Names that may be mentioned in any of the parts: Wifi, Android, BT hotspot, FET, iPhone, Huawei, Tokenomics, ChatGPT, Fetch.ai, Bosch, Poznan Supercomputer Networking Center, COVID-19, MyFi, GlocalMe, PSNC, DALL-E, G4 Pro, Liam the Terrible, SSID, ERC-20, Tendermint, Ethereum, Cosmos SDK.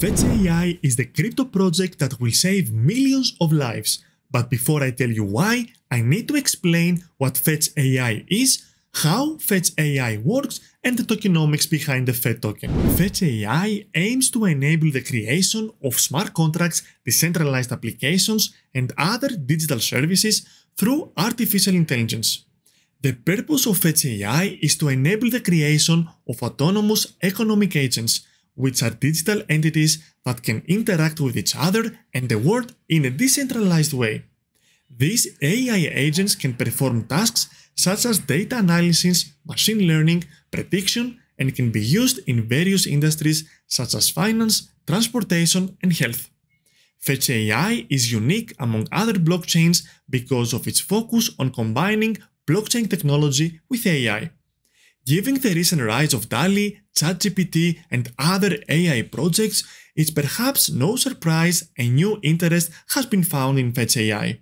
Fetch.ai is the crypto project that will save millions of lives. But before I tell you why, I need to explain what Fetch.ai is, how Fetch.ai works, and the tokenomics behind the FET token. Fetch.ai aims to enable the creation of smart contracts, decentralized applications, and other digital services through artificial intelligence. The purpose of Fetch.ai is to enable the creation of autonomous economic agents, which are digital entities that can interact with each other and the world in a decentralized way. These AI agents can perform tasks such as data analysis, machine learning, prediction, and can be used in various industries such as finance, transportation, and health. Fetch.ai is unique among other blockchains because of its focus on combining blockchain technology with AI. Given the recent rise of DALL-E, ChatGPT, and other AI projects, it's perhaps no surprise a new interest has been found in Fetch.ai.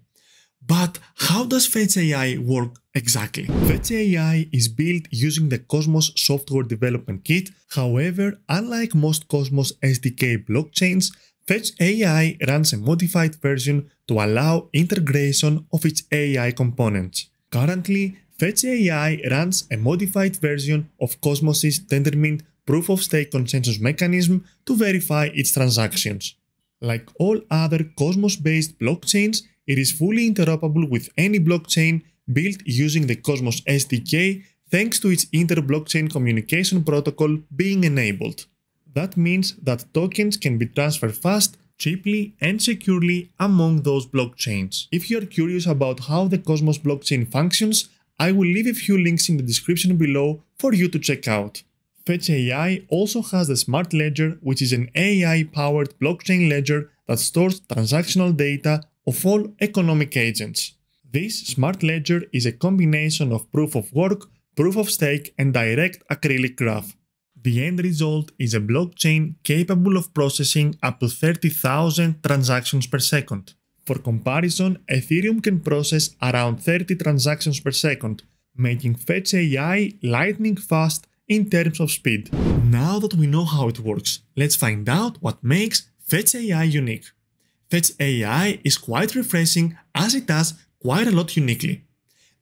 But how does Fetch.ai work exactly? Fetch.ai is built using the Cosmos software development kit. However, unlike most Cosmos SDK blockchains, Fetch.ai runs a modified version to allow integration of its AI components. Currently, Fetch.ai runs a modified version of Cosmos's Tendermint proof-of-stake consensus mechanism to verify its transactions. Like all other Cosmos-based blockchains, it is fully interoperable with any blockchain built using the Cosmos SDK thanks to its inter-blockchain communication protocol being enabled. That means that tokens can be transferred fast, cheaply, and securely among those blockchains. If you are curious about how the Cosmos blockchain functions, I will leave a few links in the description below for you to check out. Fetch.ai also has the Smart Ledger, which is an AI-powered blockchain ledger that stores transactional data of all economic agents. This smart ledger is a combination of proof of work, proof of stake, and direct acrylic graph. The end result is a blockchain capable of processing up to 30,000 transactions per second. For comparison, Ethereum can process around 30 transactions per second, making Fetch.ai lightning fast in terms of speed. Now that we know how it works, let's find out what makes Fetch.ai unique. Fetch.ai is quite refreshing as it does quite a lot uniquely.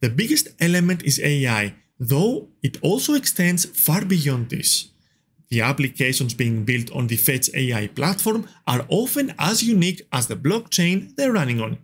The biggest element is AI, though it also extends far beyond this. The applications being built on the Fetch.ai platform are often as unique as the blockchain they're running on.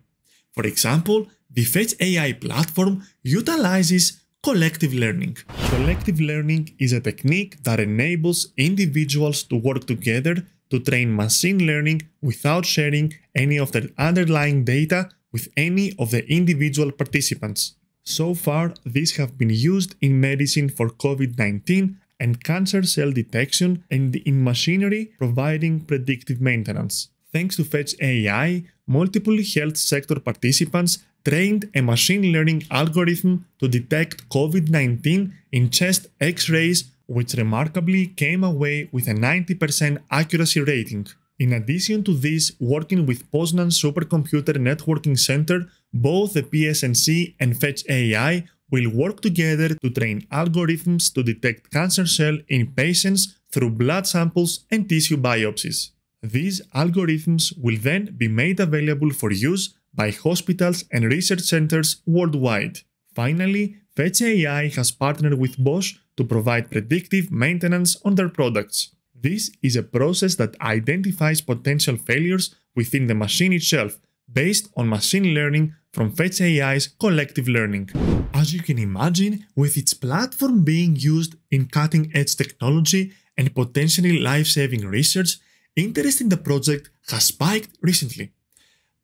For example, the Fetch.ai platform utilizes collective learning. Collective learning is a technique that enables individuals to work together to train machine learning without sharing any of the underlying data with any of the individual participants. So far, these have been used in medicine for COVID-19 and cancer cell detection, and in machinery providing predictive maintenance. Thanks to Fetch.ai, multiple health sector participants trained a machine learning algorithm to detect COVID-19 in chest X-rays, which remarkably came away with a 90% accuracy rating. In addition to this, working with Poznan Supercomputer Networking Center, both the PSNC and Fetch.ai will work together to train algorithms to detect cancer cells in patients through blood samples and tissue biopsies. These algorithms will then be made available for use by hospitals and research centers worldwide. Finally, Fetch.ai has partnered with Bosch to provide predictive maintenance on their products. This is a process that identifies potential failures within the machine itself, based on machine learning from Fetch.ai's collective learning. As you can imagine, with its platform being used in cutting-edge technology and potentially life-saving research, interest in the project has spiked recently.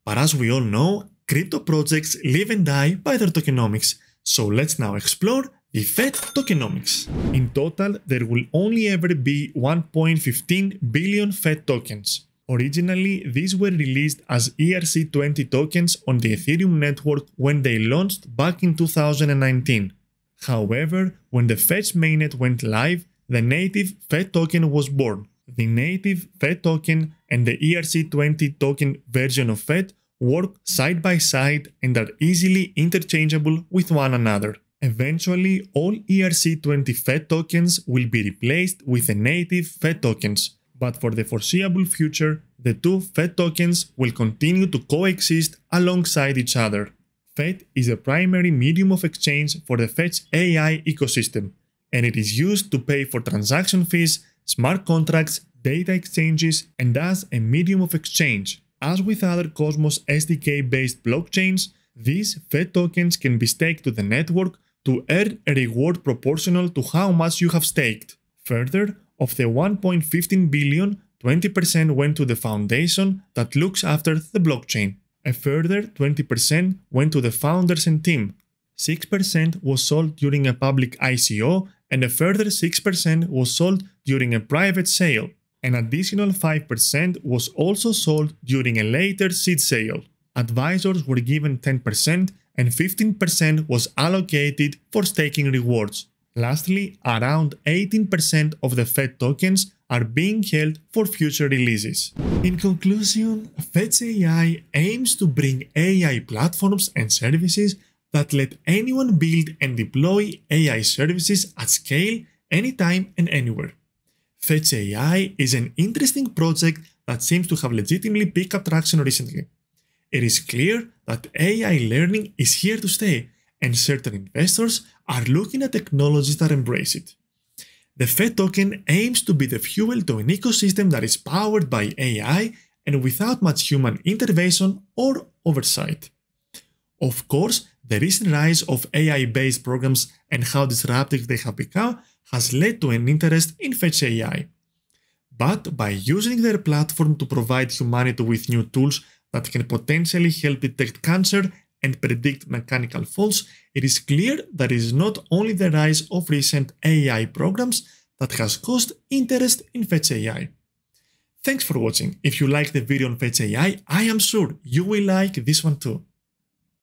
But as we all know, crypto projects live and die by their tokenomics, so let's now explore the FET tokenomics. In total, there will only ever be 1.15 billion FET tokens. Originally, these were released as ERC-20 tokens on the Ethereum network when they launched back in 2019. However, when the Fetch mainnet went live, the native FET token was born. The native FET token and the ERC-20 token version of FET work side by side and are easily interchangeable with one another. Eventually, all ERC-20 FET tokens will be replaced with the native FET tokens, but for the foreseeable future, the two FET tokens will continue to coexist alongside each other. FET is the primary medium of exchange for the Fetch.ai ecosystem, and it is used to pay for transaction fees, smart contracts, data exchanges, and as a medium of exchange. As with other Cosmos SDK-based blockchains, these FET tokens can be staked to the network to earn a reward proportional to how much you have staked. Further, of the 1.15 billion, 20% went to the foundation that looks after the blockchain. A further 20% went to the founders and team. 6% was sold during a public ICO, and a further 6% was sold during a private sale. An additional 5% was also sold during a later seed sale. Advisors were given 10%, and 15% was allocated for staking rewards. Lastly, around 18% of the FET tokens are being held for future releases. In conclusion, Fetch.ai aims to bring AI platforms and services that let anyone build and deploy AI services at scale, anytime and anywhere. Fetch.ai is an interesting project that seems to have legitimately picked up traction recently. It is clear that AI learning is here to stay, and certain investors are looking at technologies that embrace it. The FET token aims to be the fuel to an ecosystem that is powered by AI and without much human intervention or oversight. Of course, the recent rise of AI-based programs and how disruptive they have become has led to an interest in Fetch.ai. But by using their platform to provide humanity with new tools that can potentially help detect cancer and predict mechanical faults, it is clear that it is not only the rise of recent AI programs that has caused interest in Fetch.ai. Thanks for watching. If you liked the video on Fetch.ai, I am sure you will like this one too.